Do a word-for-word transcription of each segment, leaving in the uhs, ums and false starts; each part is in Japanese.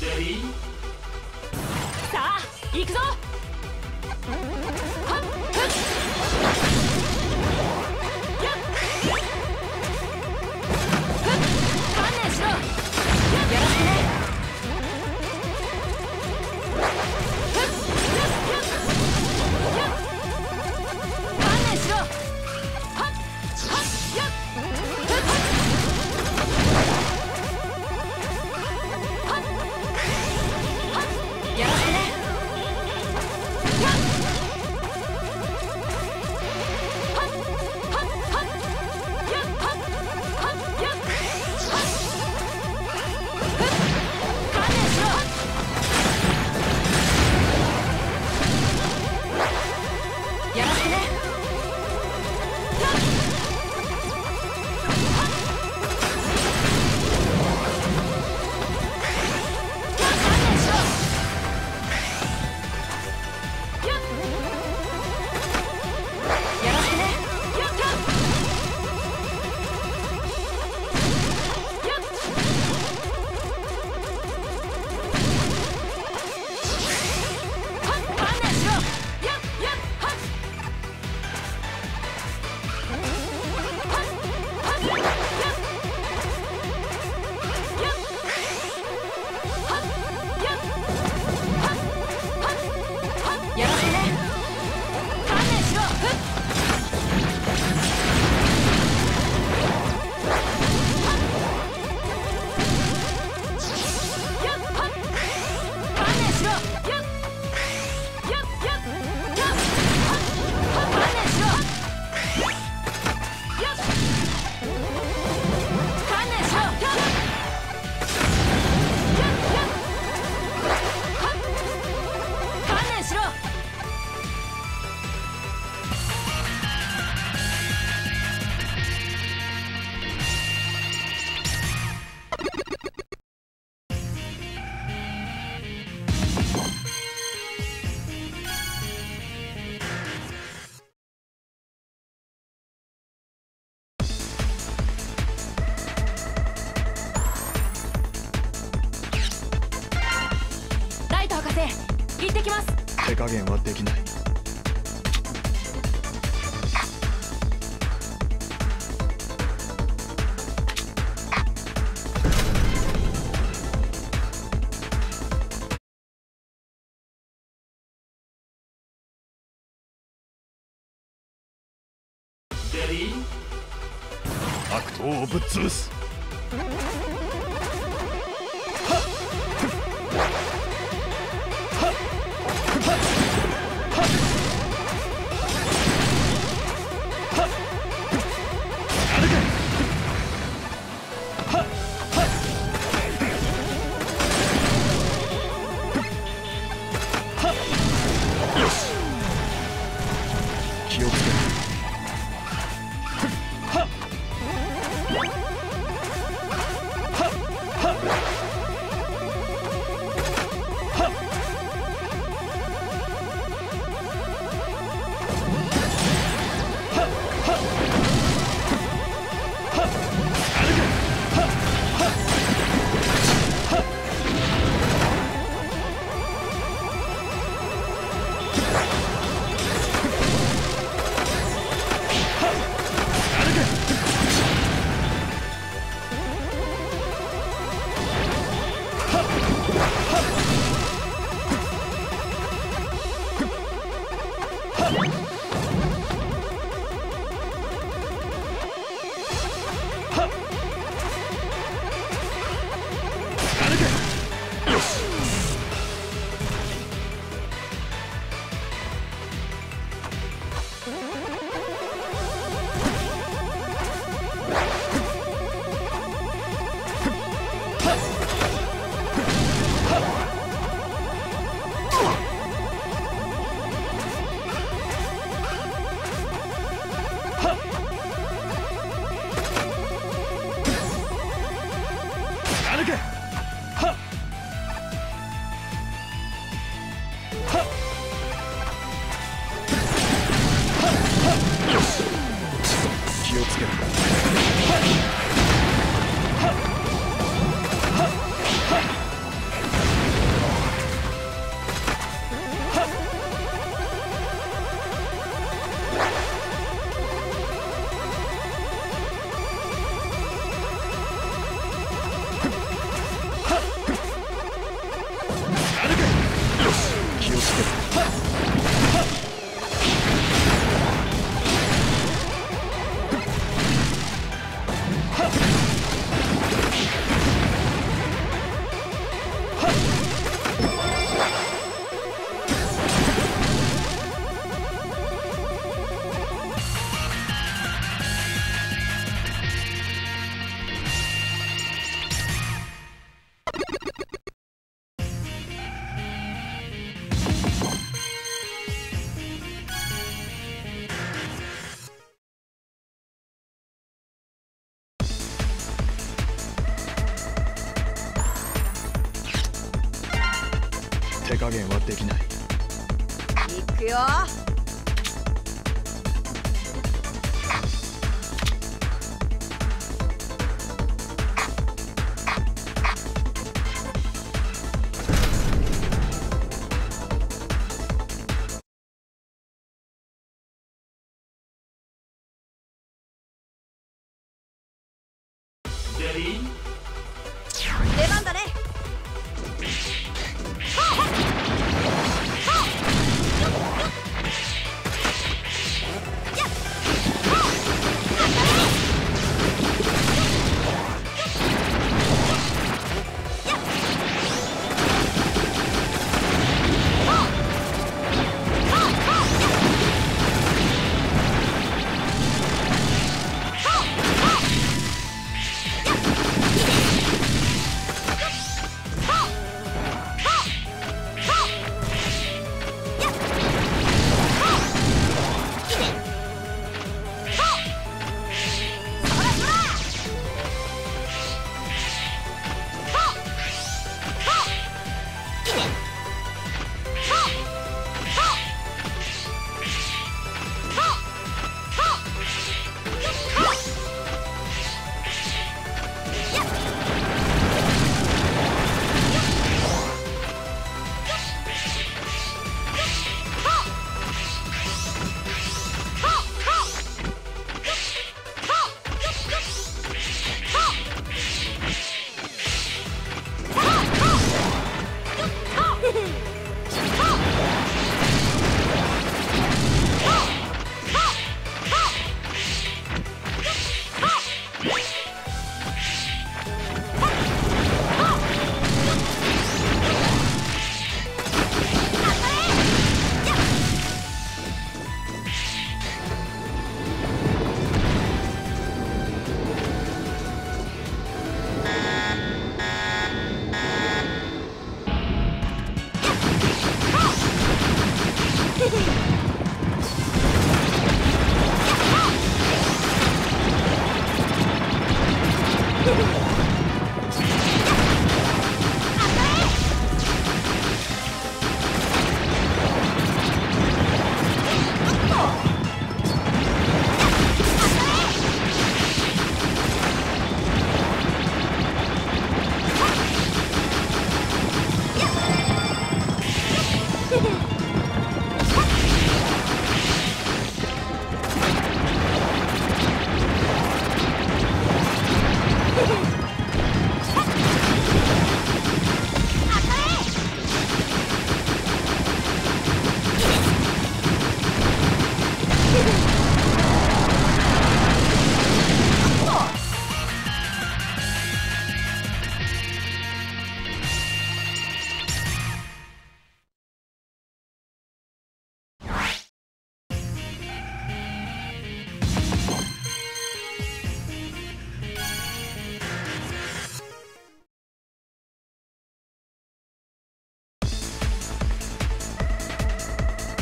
さあ行くぞ。手加減はできない。悪党をぶっ潰す。加減はできない。いくよ。出番だね。いく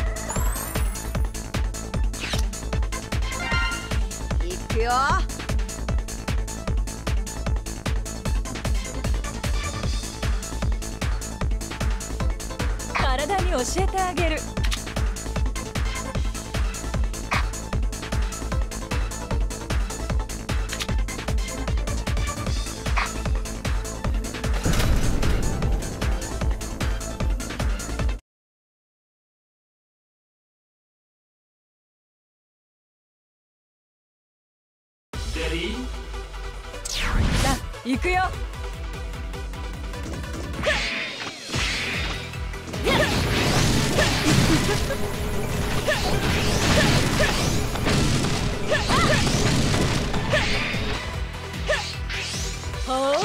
よ。体に教えてあげる。さあ、行くよ。ほら。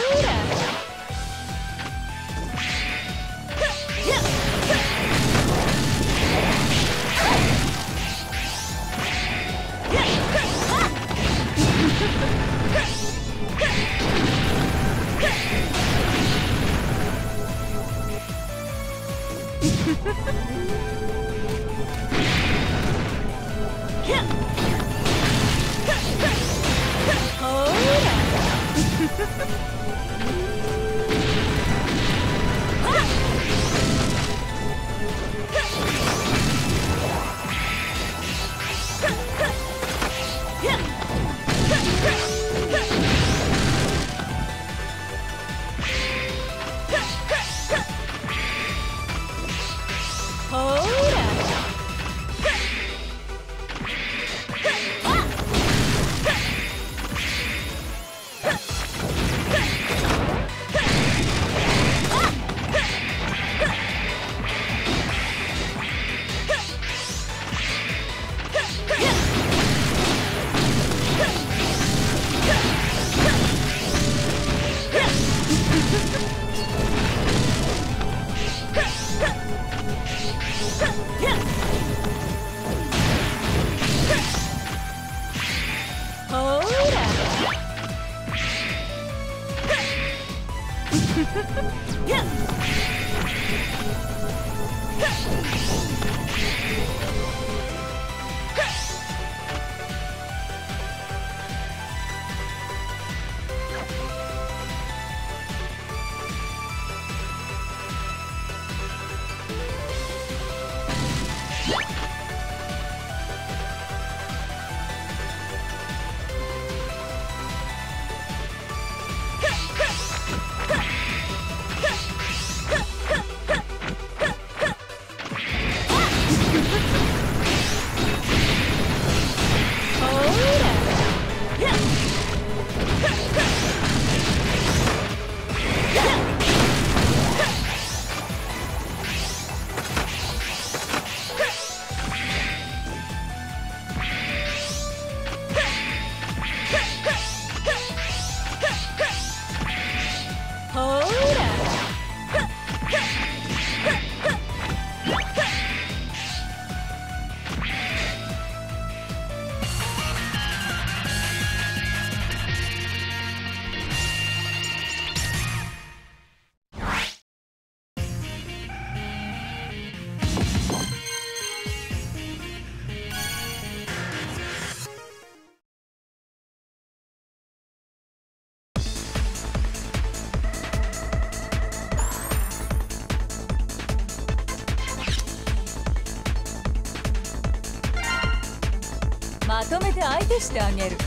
まとめて相手してあげる。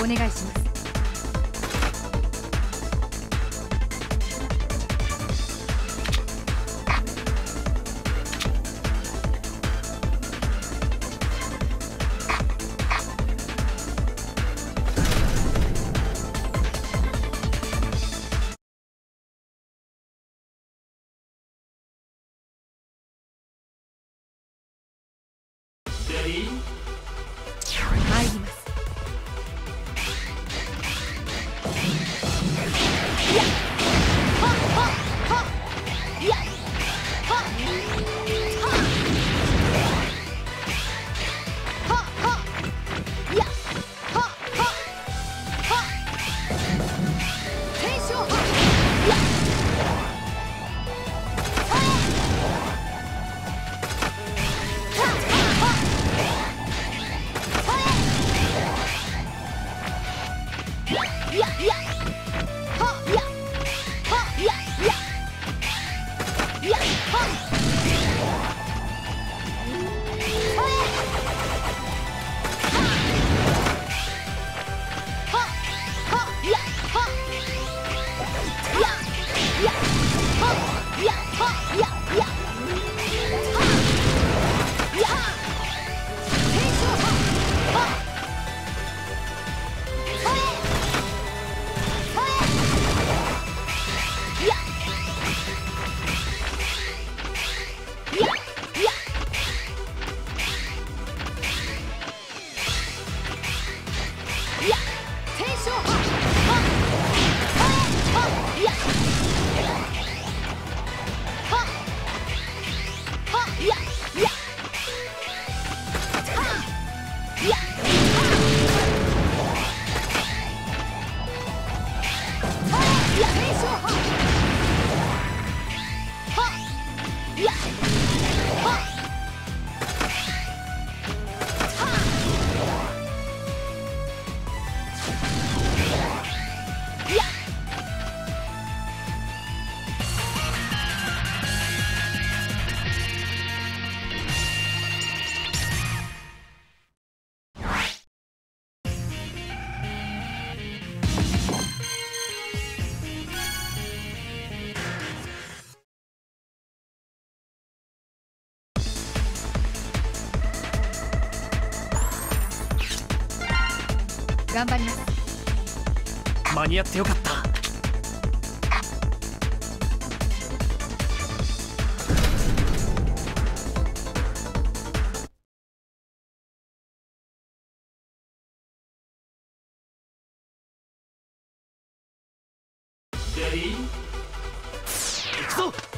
お願いします。頑張ります。間に合ってよかった。行くぞ。